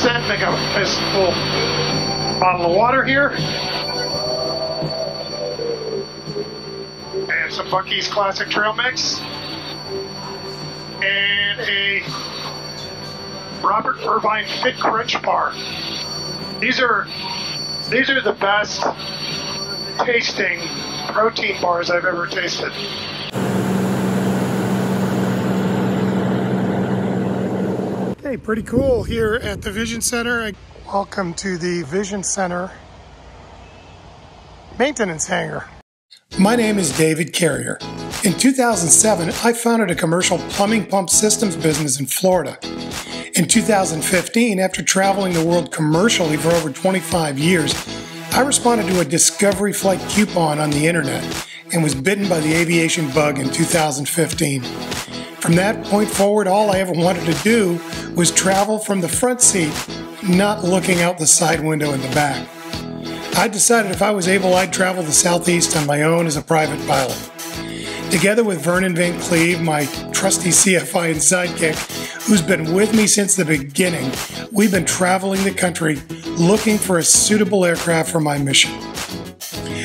set. They got this little bottle of water here. And some Bucky's Classic Trail Mix. And a Robert Irvine Fit Crunch Bar. These are the best tasting protein bars I've ever tasted. Hey, pretty cool here at the Vision Center. Welcome to the Vision Center maintenance hangar. My name is David Carrier. In 2007, I founded a commercial plumbing pump systems business in Florida. In 2015, after traveling the world commercially for over 25 years, I responded to a Discovery Flight coupon on the internet and was bitten by the aviation bug in 2015. From that point forward, all I ever wanted to do was travel from the front seat, not looking out the side window in the back. I decided if I was able, I'd travel the Southeast on my own as a private pilot. Together with Vernon Van Cleve, my trusty CFI and sidekick, who's been with me since the beginning, we've been traveling the country looking for a suitable aircraft for my mission.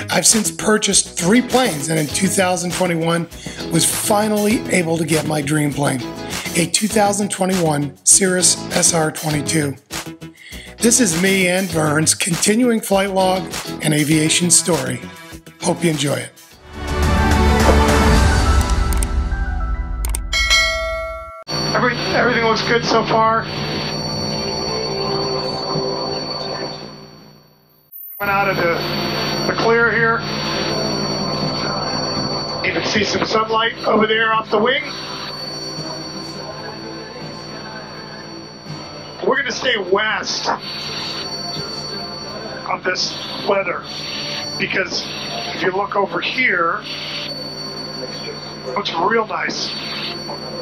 I've since purchased 3 planes, and in 2021 was finally able to get my dream plane, a 2021 Cirrus SR22. This is me and Vern's continuing flight log and aviation story. Hope you enjoy it. Everything looks good so far. Coming out of the clear here. You can see some sunlight over there off the wing. We're going to stay west of this weather because if you look over here, it looks real nice.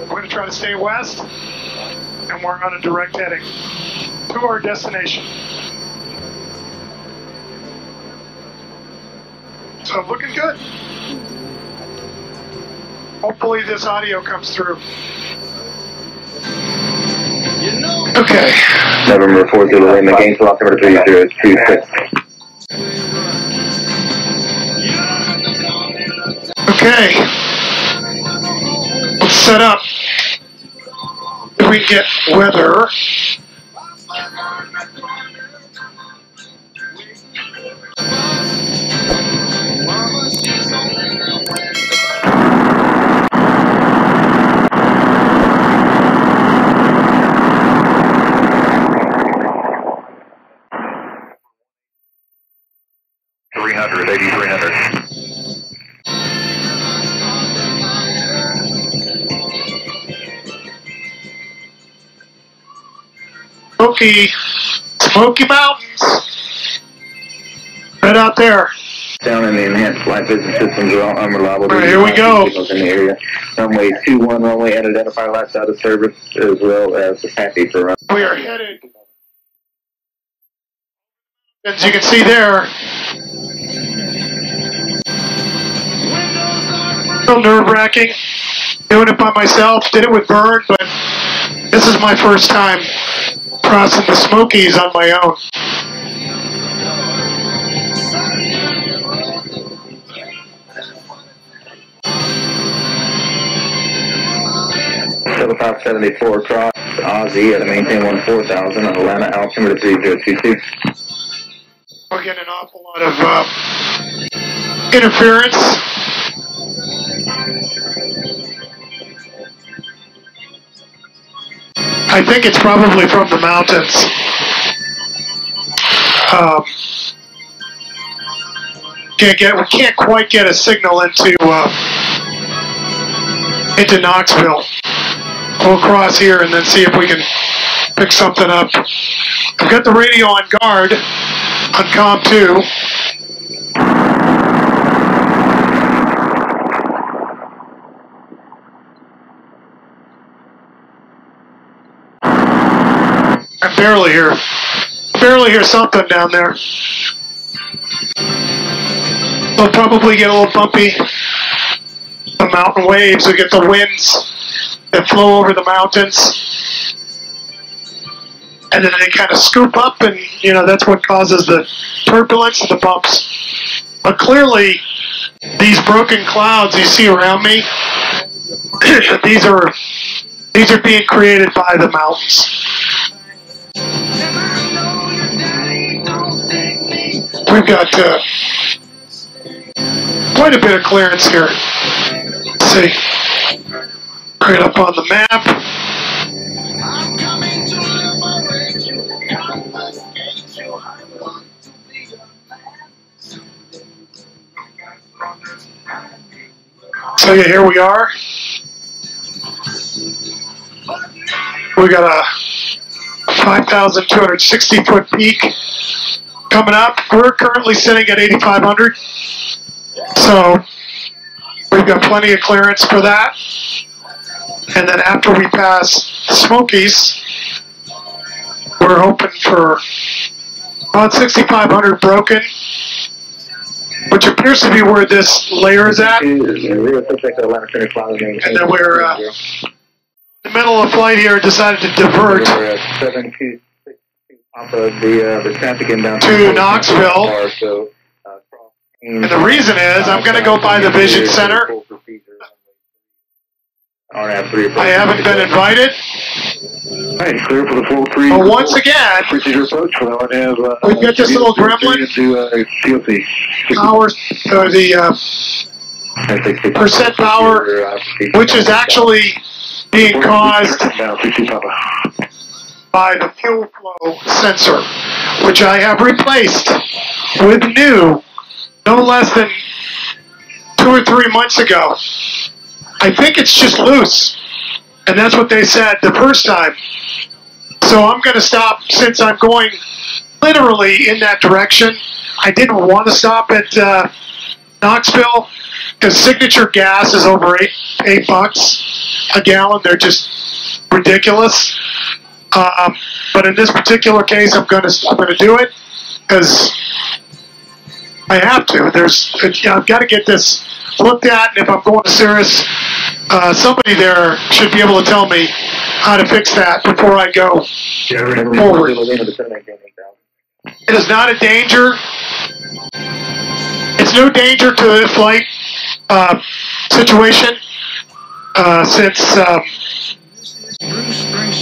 We're going to try to stay west, and we're on a direct heading to our destination. So looking good. Hopefully this audio comes through. Okay. November 4, Zulu Lima, gain velocity number 3026. Okay. Let's set up. If we get weather. Smoky Mountains, right out there. Down in the enhanced flight vision systems are all unreliable. All right, here we go. Signals in the area. Runway 21, runway and identify last out of service, as well as the happy for run. We are headed. As you can see there, so nerve-wracking. Doing it by myself. Did it with Vern, but this is my first time crossing the Smokies on my own. Shuttle 574 cross Aussie at a maintain 14000 on Atlanta altimeter 3022. We're getting an awful lot of interference. I think it's probably from the mountains. We can't quite get a signal into Knoxville. We'll cross here and then see if we can pick something up. I've got the radio on guard on Comm 2. I barely hear something down there. They'll probably get a little bumpy. The mountain waves, we get the winds that flow over the mountains. and then they kind of scoop up, and you know, that's what causes the turbulence of the bumps. But clearly, these broken clouds you see around me, these are being created by the mountains. We've got quite a bit of clearance here. Let's see, right up on the map. So yeah, here we are. We got a 5,260-foot peak coming up. We're currently sitting at 8,500, so we've got plenty of clearance for that. And then after we pass the Smokies, we're hoping for about 6,500 broken, which appears to be where this layer is at. And then we're in the middle of flight here, decided to divert to Knoxville. So, and the reason is I'm going to go by the Vision Center. I haven't been invited. Right, clear for the full three. But once again, we've got this little gremlin. Percent power, which is actually being caused by the fuel flow sensor, which I have replaced with new no less than 2 or 3 months ago. I think it's just loose, and that's what they said the first time. So I'm going to stop, since I'm going literally in that direction. I didn't want to stop at Knoxville, because signature gas is over $8 a gallon. They're just ridiculous. But in this particular case, I'm gonna do it because I have to. I've got to get this looked at, and if I'm going to Cirrus, somebody there should be able to tell me how to fix that before I go forward. It is not a danger. It's no danger to the flight situation, since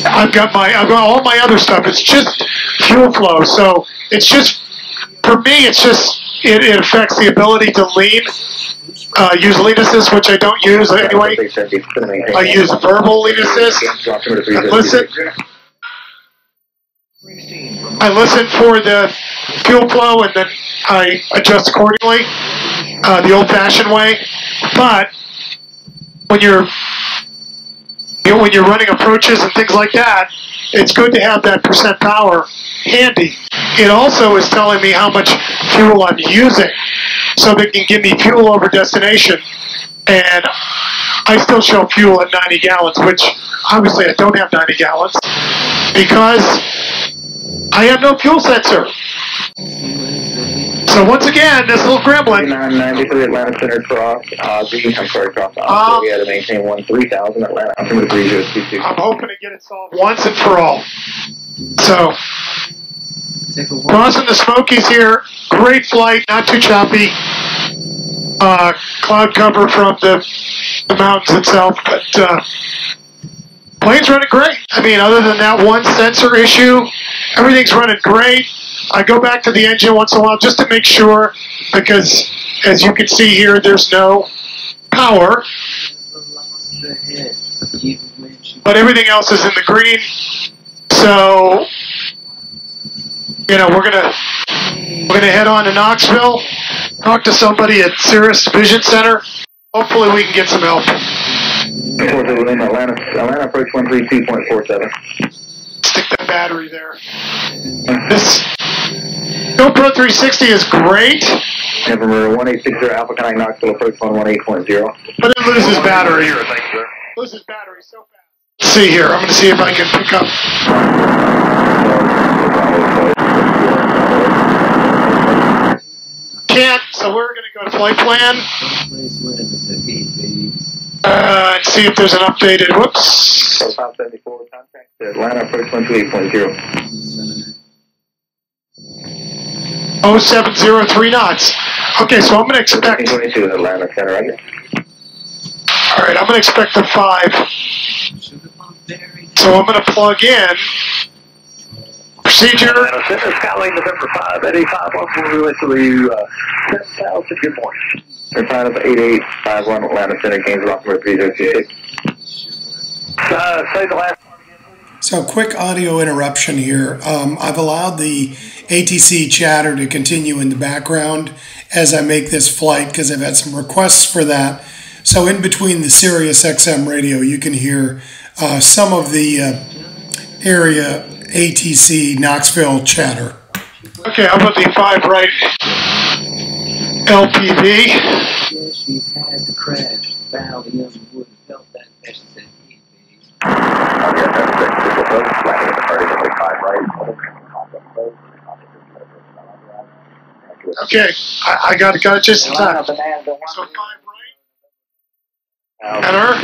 I've got all my other stuff. It's just fuel flow, so it's just, for me, it's just it affects the ability to lean, use lean assist, which I don't use anyway. I use verbal lean assist. I listen for the fuel flow, and then I adjust accordingly, the old-fashioned way. But when you're running approaches and things like that, it's good to have that percent power handy. It also is telling me how much fuel I'm using, so they can give me fuel over destination, and I still show fuel at 90 gallons, which obviously I don't have 90 gallons, because I have no fuel sensor. So once again, this little gremlin. 993 Atlanta Center Cross. I'm sorry, Cross. We had to maintain 13000 Atlanta. I'm hoping to get it solved once and for all. So crossing the Smokies here. Great flight, not too choppy. Cloud cover from the mountains itself, but plane's running great. I mean, other than that one sensor issue, everything's running great. I go back to the engine once in a while just to make sure, because as you can see here, there's no power. But everything else is in the green. So, you know, we're gonna head on to Knoxville, talk to somebody at Cirrus Vision Center. Hopefully we can get some help. Atlanta approach 132.47. Stick that battery there. This GoPro 360 is great. November 1860 Alpha County Knoxville approach 118.0. But it loses battery. Loses battery so fast. Let's see here. I'm going to see if I can pick up. Can't. So we're going to go to flight plan. And see if there's an updated. Whoops. 574 contact Atlanta approach 128.0. 070 knots. Okay, so I'm going to expect... 22 is Atlanta Center, right? All right, I'm going to expect a 5. So I'm going to plug in... Procedure... Atlanta Center, Skylane November 5, at 8514, we went to South to good morning. They're fine up 8851, Atlanta Center, Gainesville, number 3028. Say the last... So quick audio interruption here. I've allowed the ATC chatter to continue in the background as I make this flight because I've had some requests for that. So in between the Sirius XM radio, you can hear some of the area ATC Knoxville chatter. Okay, how about the 5 right LPV? Yes, we've had the crash. Wow, he would have felt that message. Okay, I got it just in time. So 5 right. Enter.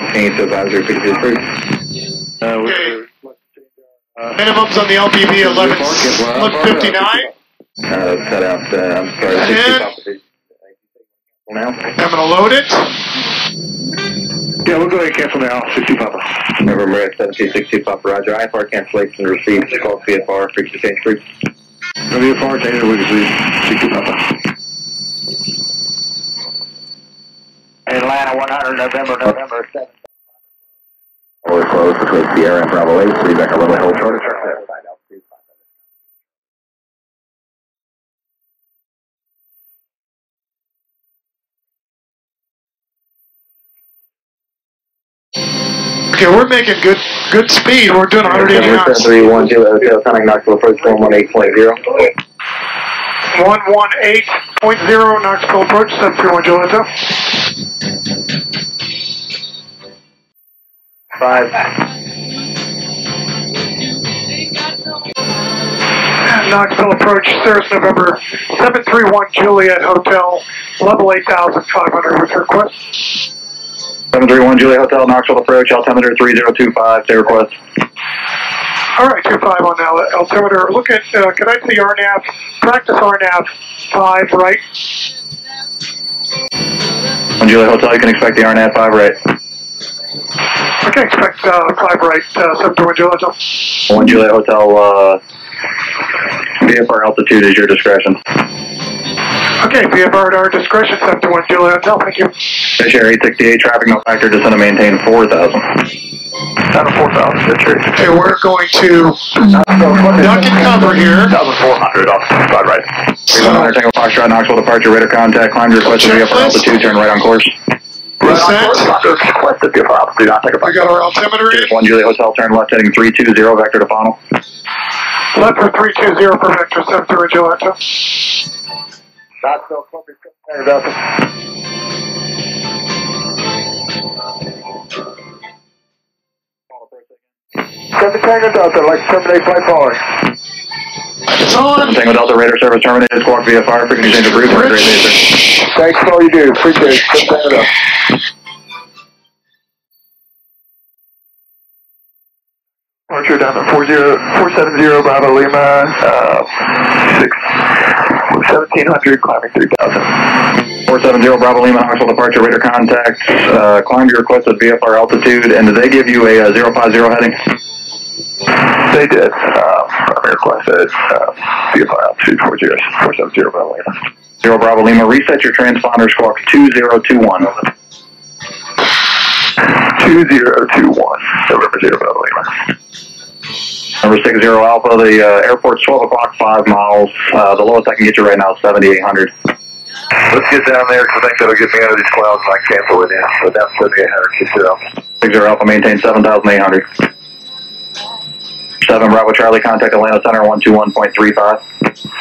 Okay. Minimums on the LPV 1159. Set out. I'm sorry. I'm gonna load it. Yeah, we'll go ahead and cancel now. 60 Papa. November Marriott 7260 Papa, Roger. IFR cancellation received. Call CFR 323. WFR, take it away to 60 Papa. Atlanta 100, November 7th. Always close between Sierra and Bravo 8. Leave back a little bit, hold short of turn. Okay, we're making good speed. We're doing 180 knots. 312 Hotel Knoxville approach 118.0. 118.0 Knoxville approach 731 Hotel. 5. Knoxville approach Cirrus November 731 Juliet Hotel, level 8,500 with request. 731 Juliet Hotel, Knoxville approach, altimeter 3025, say request. Alright, 25 on the altimeter. Look at, can I see RNAV? Practice RNAV 5 right. On Juliet Hotel, you can expect the RNAV 5 right. Okay, expect 5 right, 731 Juliet Hotel. On Juliet Hotel, VFR altitude is your discretion. Okay, VFR at our discretion, 721 Juliet Hotel, thank you. Fisher 868, traffic no factor, descend and maintain 4,000. Out of 4,000, Fisher 868. Okay, we're going to duck and cover here. 1,400, off side right. 3,100, Tango Foxtrot, Knoxville departure, radar contact, climb to request the VFR altitude, turn right on course. Right on course, request the VFR altitude, not take a back. We got our altimeter in. 1 Juliet Hotel, turn left, heading 320, vector to final. Left for 320 for vector, 721 Juliet Hotel. Knoxville, Columbia, Seven Tango Delta, like to terminate flight following. It's on! Tango Delta, radar service terminated, squawk VFR, frequency change approved for a great day, sir. Thanks for all you do, appreciate it. Seven Tango Delta. Archer down to 470 Bravo Lima, 1700, climbing 3000. 470 Bravo Lima, Knoxville departure, radar contact, climb your requested VFR altitude, and did they give you a 050 heading? They did. I requested VFR altitude 470 Bravo Lima. 0 Bravo Lima, reset your transponder squawk 2021. 2021, November 0 Bravo Lima. Number 60 Alpha, the airport's 12 o'clock, 5 miles. The lowest I can get you right now is 7,800. Let's get down there because I think that'll get me out of these clouds and I can cancel it in. So that's 7,800. 60 Alpha, maintain 7,800. 7 Bravo Charlie, contact Atlanta Center, 121.35.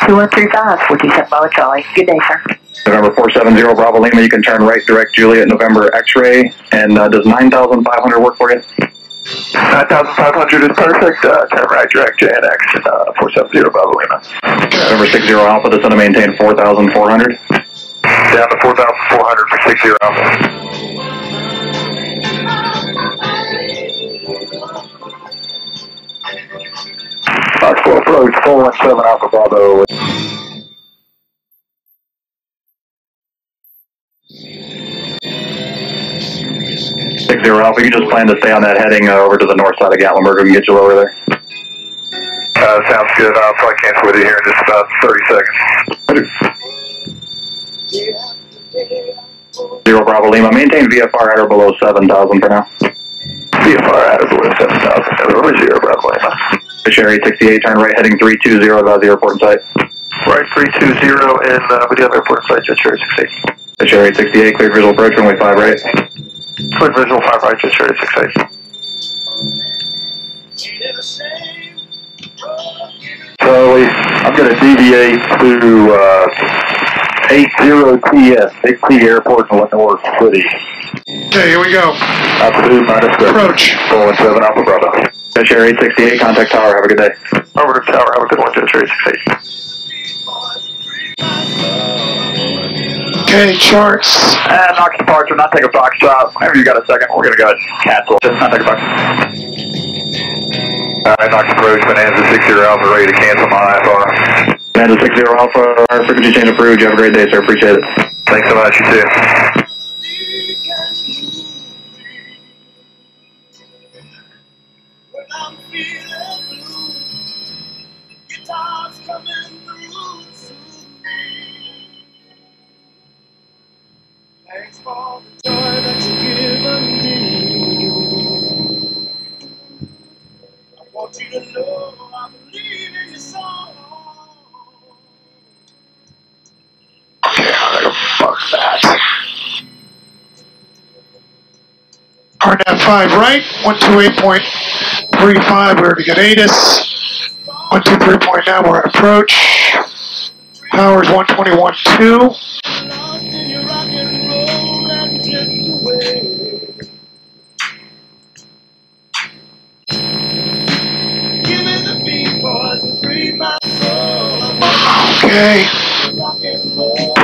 2135, 47 Bravo Charlie. Good day, sir. November 470 Bravo Lima, you can turn right, direct Juliet, November X-ray. And does 9,500 work for you? 9,500 is perfect, turn right, direct JNX, 470 Bravo Lima. November 60 Alpha, descend to maintain 4,400. Down to 4,400 for 60 Alpha. Knoxville approach 417 Alpha Bravo. Alpha, you just plan to stay on that heading over to the north side of Gatlinburg. We can get you over there. Sounds good. I'll probably cancel with you here in just about 30 seconds. Zero Bravo Lima. Maintain VFR at or below 7,000 for now. VFR at or below 7,000. Over Zero Bravo Lima. Sherry 68, turn right, heading 320 about the airport in sight. Right 320 and we do have airport in sight, Jet Sherry 68. Sherry 68, clear visual approach, runway 5 right. Clear visual 5 right, Jet Sherry 68. Charlie, I'm going to deviate to 80TS, Big T Airport in Leavenworth City. Okay, here we go. Altitude minus approach. 417 Alpha Bravo. Jet Air 868, contact tower, have a good day. Over to tower, have a good one, Jet Air 868. Okay, charts. And Knox departure, not take a box shot. Whenever you got a second, we're going to go ahead and cancel. Just not take a box. Knox approach, Bonanza 60 Alpha, ready to cancel my IFR. Bonanza 60 Alpha, frequency change approved. You have a great day, sir. Appreciate it. Thanks so much, you too. Thanks for all the joy that you've given me. I want you to know I believe in your song. Yeah, fuck that. Arnett 5 right, 128.35, we already got ATIS. 123.9, we're at approach. Powers 121.2. Okay.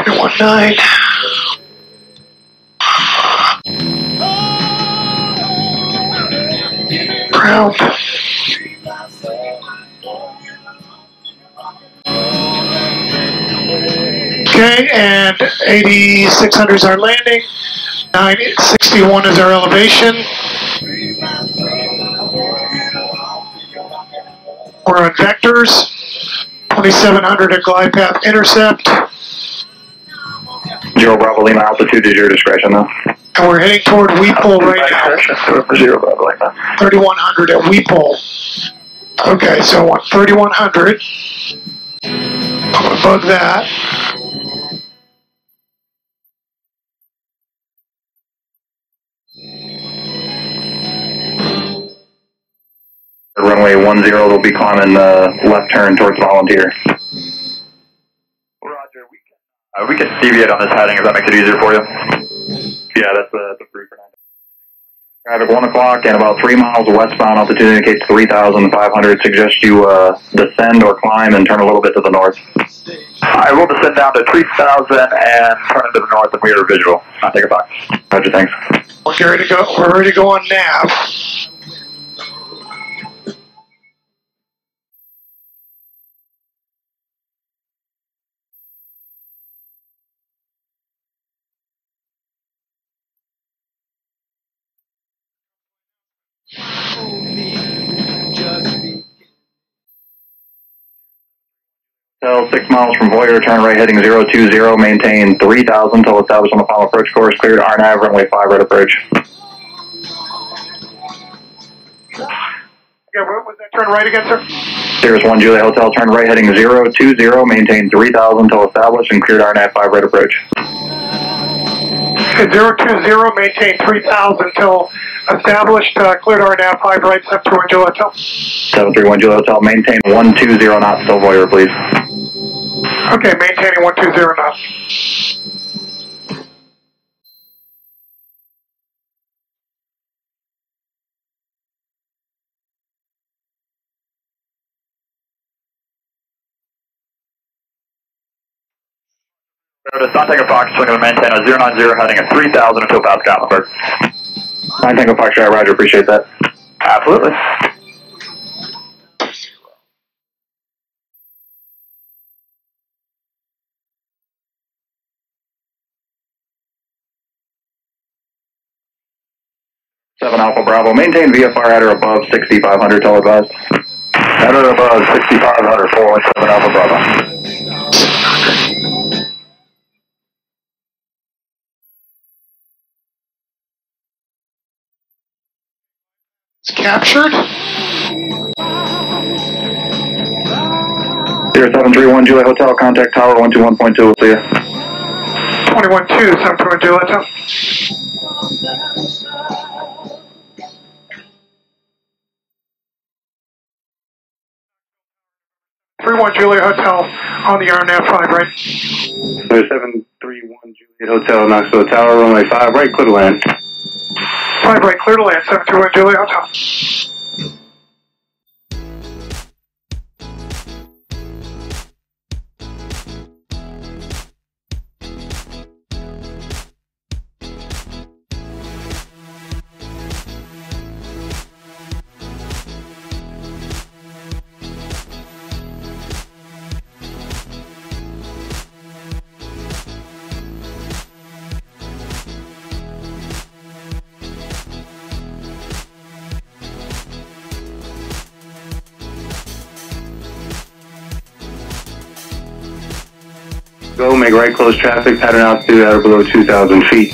319. Ground. Okay, and 8600 is our landing. 961 is our elevation. We're on vectors. 2700 at glide path intercept. Zero Bravo Lima, altitude is your discretion though. And we're heading toward Weepole right now. Zero Bravo Lima. 3100 at Weepole. Okay, so on 3100, above that. Runway 10 will be climbing left turn towards Volunteer. Roger, we can deviate on this heading if that makes it easier for you. Yeah, that's approved for now. Traffic 1 o'clock and about 3 miles westbound, altitude indicates 3,500. Suggest you descend or climb and turn a little bit to the north. I will descend down to 3,000 and turn to the north and we are visual. I'll take a box. Roger, thanks. We're ready to go on nav. So 6 miles from Boyer, turn right heading 020, maintain 3,000 till established on the final approach course, cleared RNAV, runway 5 right approach. Yeah, what was that turn right again, sir? Cirrus 1 Julia Hotel, turn right heading 020, maintain 3,000 till established and cleared RNAV 5 right approach. 020, maintain 3,000 till established, cleared RNAV 5 right, 731 Julia Hotel. 731 Julia Hotel, maintain 120 knots till Boyer, please. Okay, maintaining 120 knots. Notice, not taking a fox, we're going to maintain a 090 heading at 3,000 until past Gatlinburg. Not taking a fox, Roger, appreciate that. Absolutely. Alpha Bravo. Maintain VFR at or above 6500, all advised. At or above 6500, 417 Alpha Bravo. It's captured. 0731 Juliet Hotel, contact tower 121.2, we'll see you. 21-2, 722, let's go. Juliet Hotel on the air now, 5 right. 731 Juliet Hotel, Knoxville Tower, runway 5 right, clear to land. 5 right, clear to land, 731 Juliet Hotel. Go, make right close traffic, pattern altitude at or below 2,000 feet.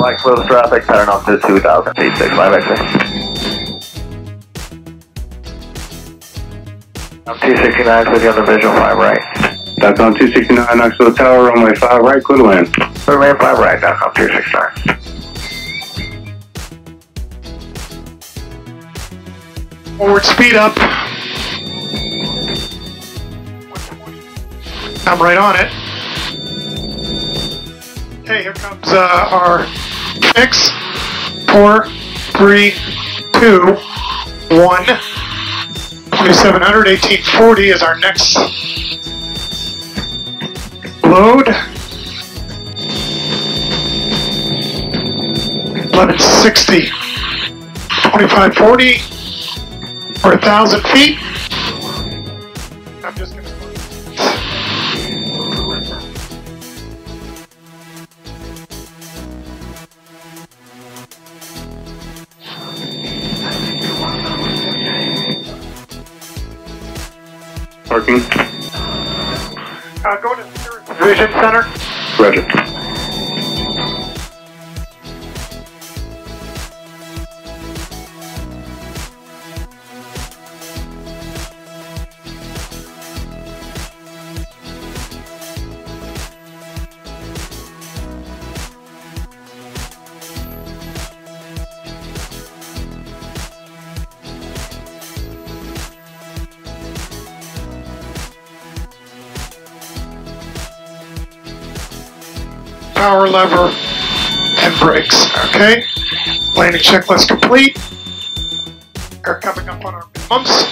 Right close traffic, pattern altitude 2,000 feet, 65 exit. 269, clear on the visual, 5 right. That's on 269, Knoxville Tower, runway 5 right, clear to land. Clear to land, 5 right, that's on 269. Forward speed up. I'm right on it. Okay, here comes our 6, 4, 3, 2, 1. 2700, 1840 is our next load. 1160, 2540 for 1,000 feet. I'm just going to. Parking. Go to Cirrus Vision Center. Roger. Power lever and brakes. Okay, landing checklist complete. We're coming up on our bumps.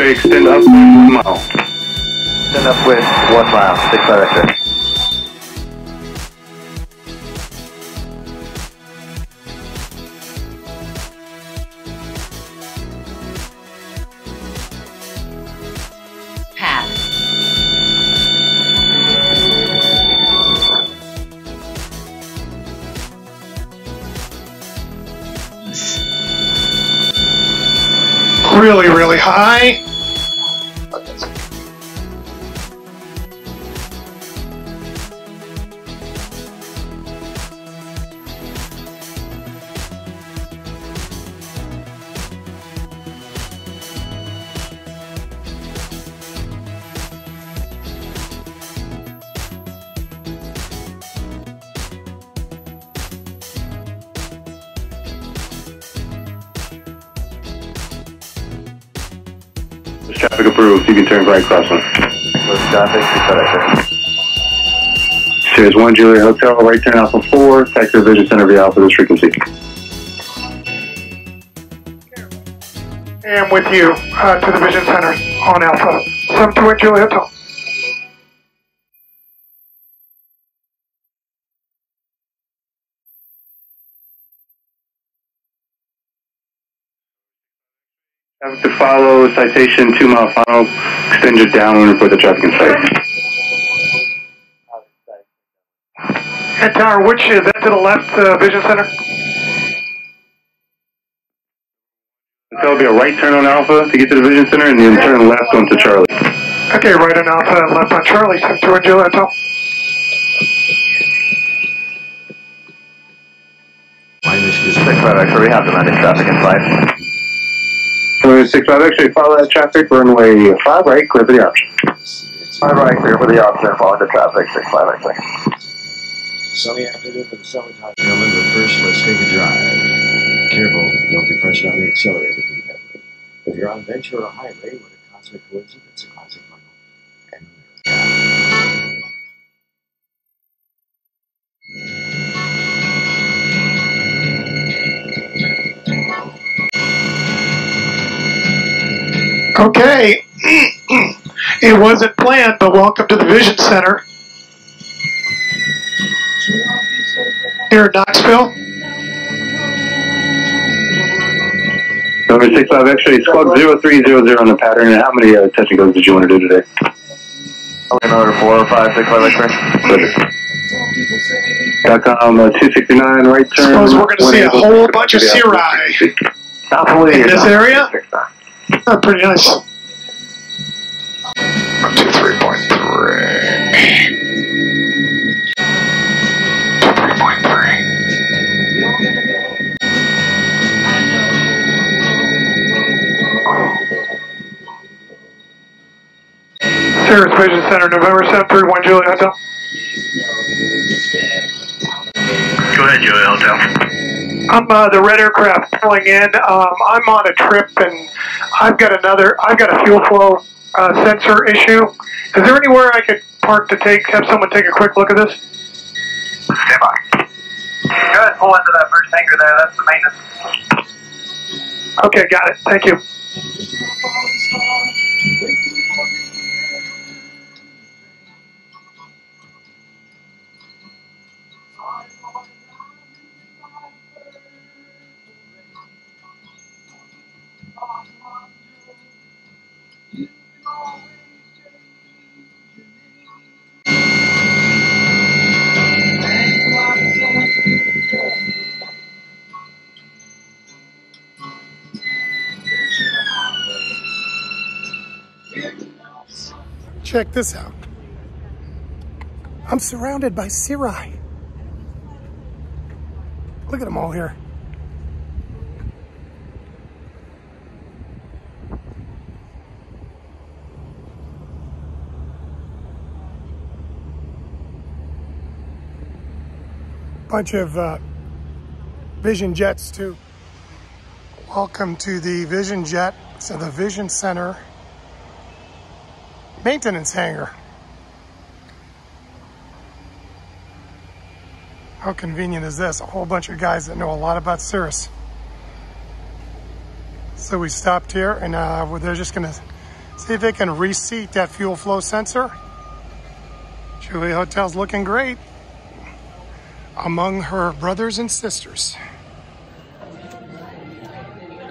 Extend up with 1 mile. Extend up with 1 mile, 65 exit. Really, really high. Traffic approved. You can turn right crossing. Traffic, Cirrus 1 Julia Hotel, right turn Alpha 4, Cirrus Vision Center via Alpha this frequency. And with you to the Vision Center on Alpha, 728 Julia Hotel. Traffic to follow, citation 2 mile final, extend your downwind for the traffic in sight. Head tower, which is that to the left, Vision Center? That'll be a right turn on Alpha to get to the Vision Center, and then turn left onto Charlie. Okay, right on Alpha and left on Charlie, 728 Julia Hotel. We have the landing traffic in flight. 6-5 actually, follow that traffic, runway 5 right, clear for the option. 5 right, clear for the option, follow the traffic, 6-5 actually. Sunny afternoon for the summertime. Gentlemen, but first let's take a drive. Careful, don't be pressed on the accelerator. If you're on Venture or Highway, what a cosmic coincidence, a cosmic bundle. And okay, it wasn't planned, but welcome to the Vision Center here in Knoxville. Number 65, actually, squawk 0300 on the pattern. And how many technicals did you want to do today? I'm in order 405, 65. .com 269, right turn. Suppose we're going to see a whole bunch of cirri in this area. Oh, pretty nice. 23.3. Cirrus Vision Center, November 731 Julia Hotel. Go ahead, Julia Hotel. I'm the red aircraft pulling in. I'm on a trip and I've got a fuel flow sensor issue. Is there anywhere I could park to have someone take a quick look at this? Stand by. Go ahead and pull into that first hangar there. That's the maintenance. Okay, got it. Thank you. Check this out. I'm surrounded by cirri. Look at them all here. Bunch of Vision Jets too. Welcome to the Vision Jet, so the Vision Center maintenance hangar. How convenient is this? A whole bunch of guys that know a lot about Cirrus. So we stopped here and they're just gonna see if they can reseat that fuel flow sensor. Julia Hotel's looking great among her brothers and sisters.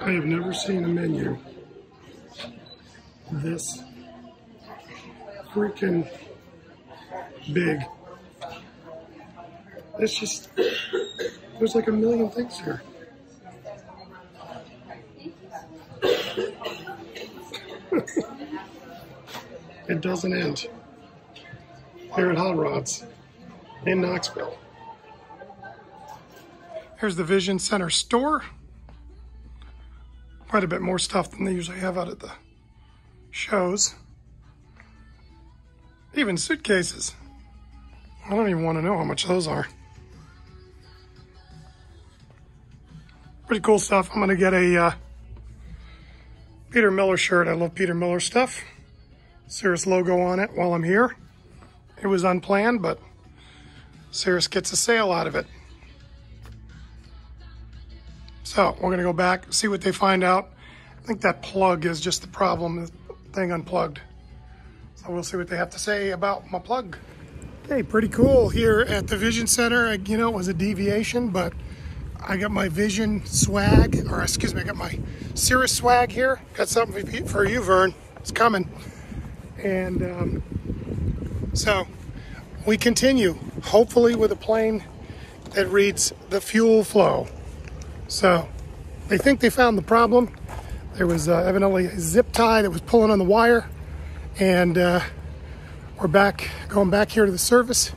I have never seen a menu this freaking big. It's just, there's like a million things here. It doesn't end. Here at Hot Rods in Knoxville. Here's the Vision Center store. Quite a bit more stuff than they usually have out at the shows. Even suitcases. I don't even want to know how much those are. Pretty cool stuff. I'm going to get a Peter Miller shirt. I love Peter Miller stuff. Cirrus logo on it while I'm here. It was unplanned, but Cirrus gets a sale out of it. So we're gonna go back, see what they find out. I think that plug is just the problem, the thing unplugged. So we'll see what they have to say about my plug. Hey, pretty cool here at the Vision Center. You know, it was a deviation, but I got my Vision swag, or excuse me, I got my Cirrus swag here. Got something for you, Vern. It's coming. And so we continue, hopefully with a plane that reads the fuel flow. So they think they found the problem. There was evidently a zip tie that was pulling on the wire. And we're back, going back here to the service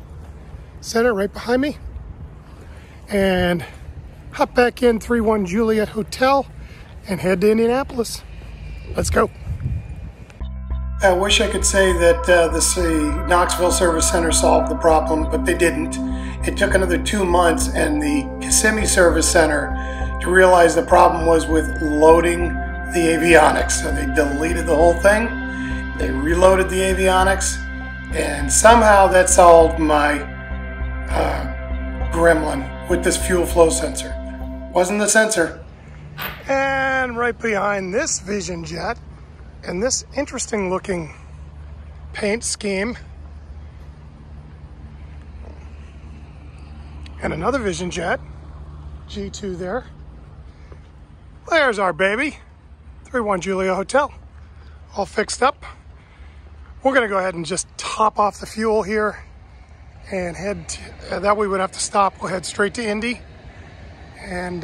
center right behind me. And hop back in 31 Juliet Hotel and head to Indianapolis. Let's go. I wish I could say that the Knoxville Service Center solved the problem, but they didn't. It took another 2 months and the Kissimmee Service Center to realize the problem was with loading the avionics. So they deleted the whole thing, they reloaded the avionics, and somehow that solved my gremlin with this fuel flow sensor. Wasn't the sensor. And right behind this Vision jet and this interesting looking paint scheme and another Vision jet, G2 there. There's our baby, 31 Julia Hotel, all fixed up. We're gonna go ahead and just top off the fuel here and head to, that way we would have to stop. We'll head straight to Indy. And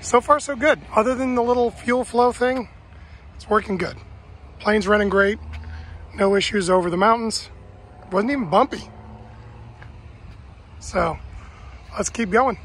so far so good. Other than the little fuel flow thing, it's working good. Plane's running great. No issues over the mountains. It wasn't even bumpy. So let's keep going.